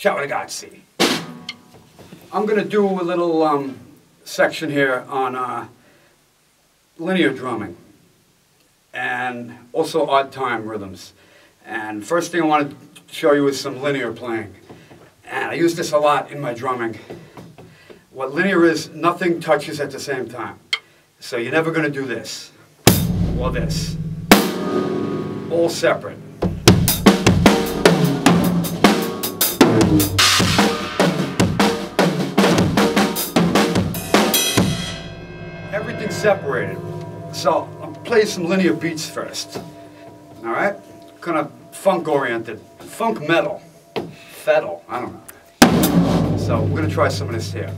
Shout out to Godsey. I'm going to do a little section here on linear drumming and also odd time rhythms. And first thing I want to show you is some linear playing. And I use this a lot in my drumming. What linear is, nothing touches at the same time. So you're never going to do this or this. All separate. Everything's separated. So I'll play some linear beats first. All right? Kind of funk-oriented. Funk metal. Fettle. I don't know. So we're going to try some of this here.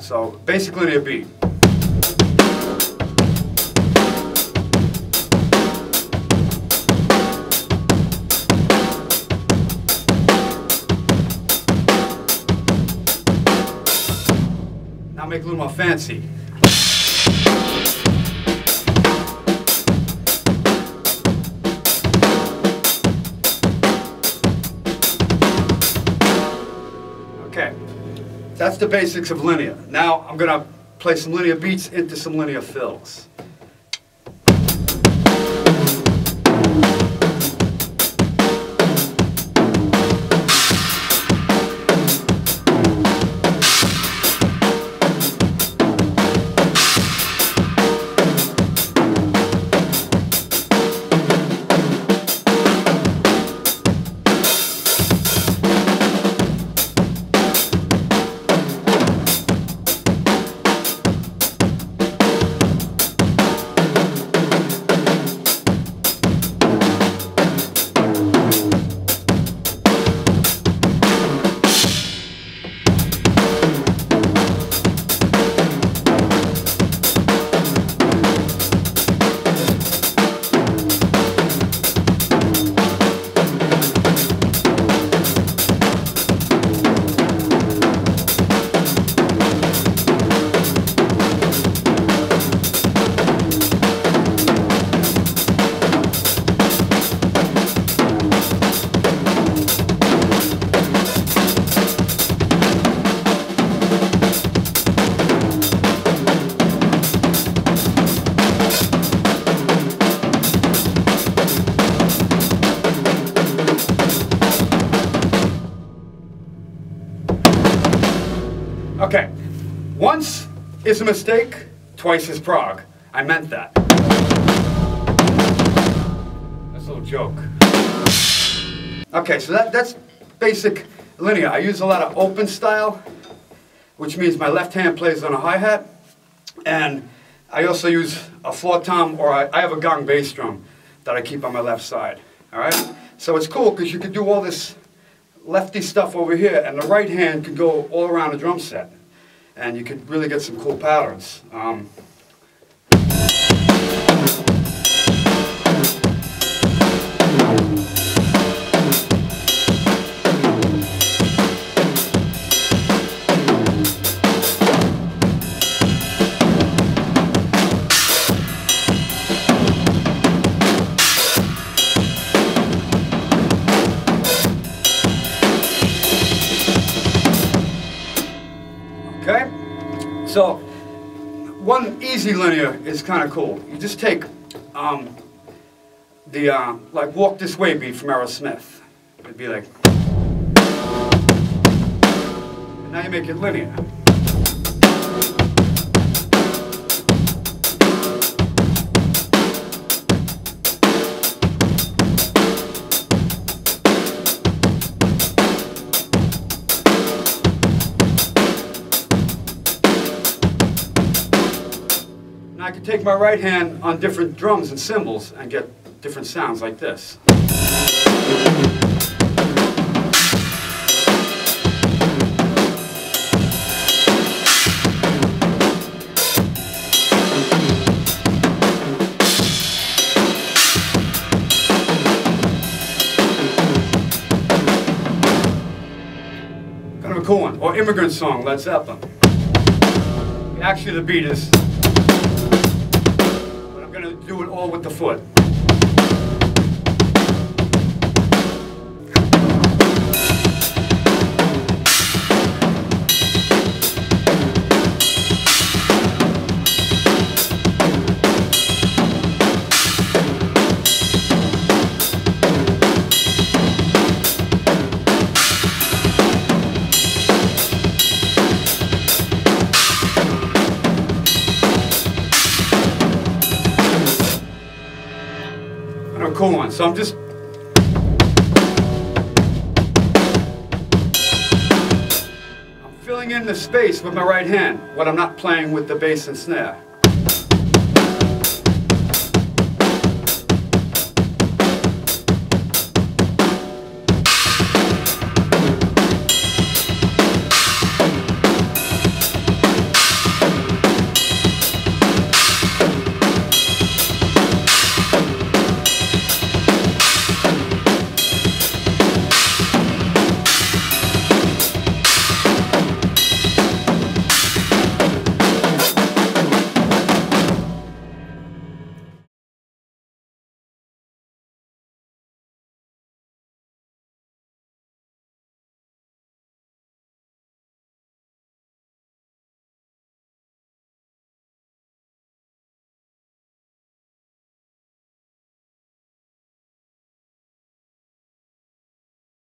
So basic linear beat. Now make it a little more fancy. That's the basics of linear. Now I'm going to play some linear beats into some linear fills. Okay, once is a mistake, twice is Prague. I meant that. That's a little joke. Okay, so that's basic linear. I use a lot of open style, which means my left hand plays on a hi-hat, and I also use a floor tom, or I have a gong bass drum that I keep on my left side, all right? So it's cool, because you can do all this lefty stuff over here, and the right hand could go all around the drum set, and you could really get some cool patterns. Okay? So, one easy linear is kind of cool. You just take like Walk This Way beat from Aerosmith. It'd be like... And now you make it linear. I could take my right hand on different drums and cymbals and get different sounds like this. Kind of a cool one. Or Immigrant Song, Led Zeppelin. Actually the beat is... do it all with the foot. So I'm just... I'm filling in the space with my right hand when I'm not playing with the bass and snare.